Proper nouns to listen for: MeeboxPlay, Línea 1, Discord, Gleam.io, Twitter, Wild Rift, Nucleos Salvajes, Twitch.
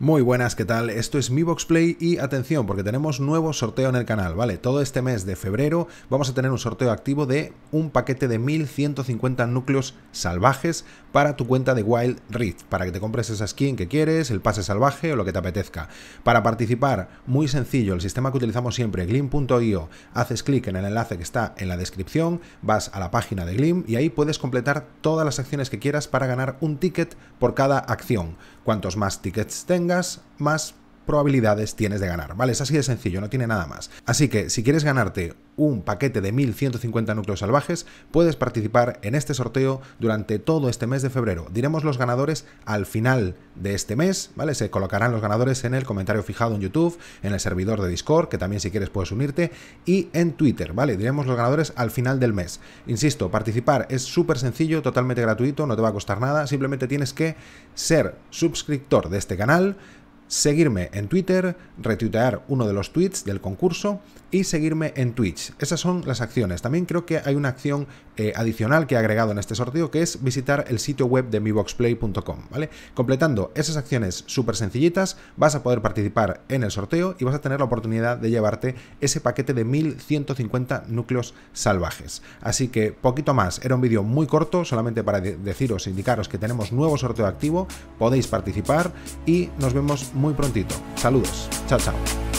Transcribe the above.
Muy buenas, ¿qué tal? Esto es MeeboxPlay y atención porque tenemos nuevo sorteo en el canal, ¿vale? Todo este mes de febrero vamos a tener un sorteo activo de un paquete de 1150 núcleos salvajes para tu cuenta de Wild Rift, para que te compres esa skin que quieres, el pase salvaje o lo que te apetezca. Para participar, muy sencillo, el sistema que utilizamos siempre, Gleam.io, haces clic en el enlace que está en la descripción, vas a la página de Gleam y ahí puedes completar todas las acciones que quieras para ganar un ticket por cada acción. Cuantos más tickets tengas, más probabilidades tienes de ganar, ¿vale? Es así de sencillo, no tiene nada más. Así que si quieres ganarte un paquete de 1150 núcleos salvajes, puedes participar en este sorteo durante todo este mes de febrero. Diremos los ganadores al final de este mes, ¿vale? Se colocarán los ganadores en el comentario fijado en YouTube, en el servidor de Discord, que también si quieres puedes unirte, y en Twitter, ¿vale? Diremos los ganadores al final del mes. Insisto, participar es súper sencillo, totalmente gratuito, no te va a costar nada, simplemente tienes que ser suscriptor de este canal, seguirme en Twitter, retuitear uno de los tweets del concurso y seguirme en Twitch. Esas son las acciones. También creo que hay una acción adicional que he agregado en este sorteo, que es visitar el sitio web de MeeboxPlay.com, ¿vale? Completando esas acciones súper sencillitas, vas a poder participar en el sorteo y vas a tener la oportunidad de llevarte ese paquete de 1150 núcleos salvajes. Así que poquito más. Era un vídeo muy corto, solamente para deciros, indicaros que tenemos nuevo sorteo activo, podéis participar y nos vemos muy prontito. Saludos, chao, chao.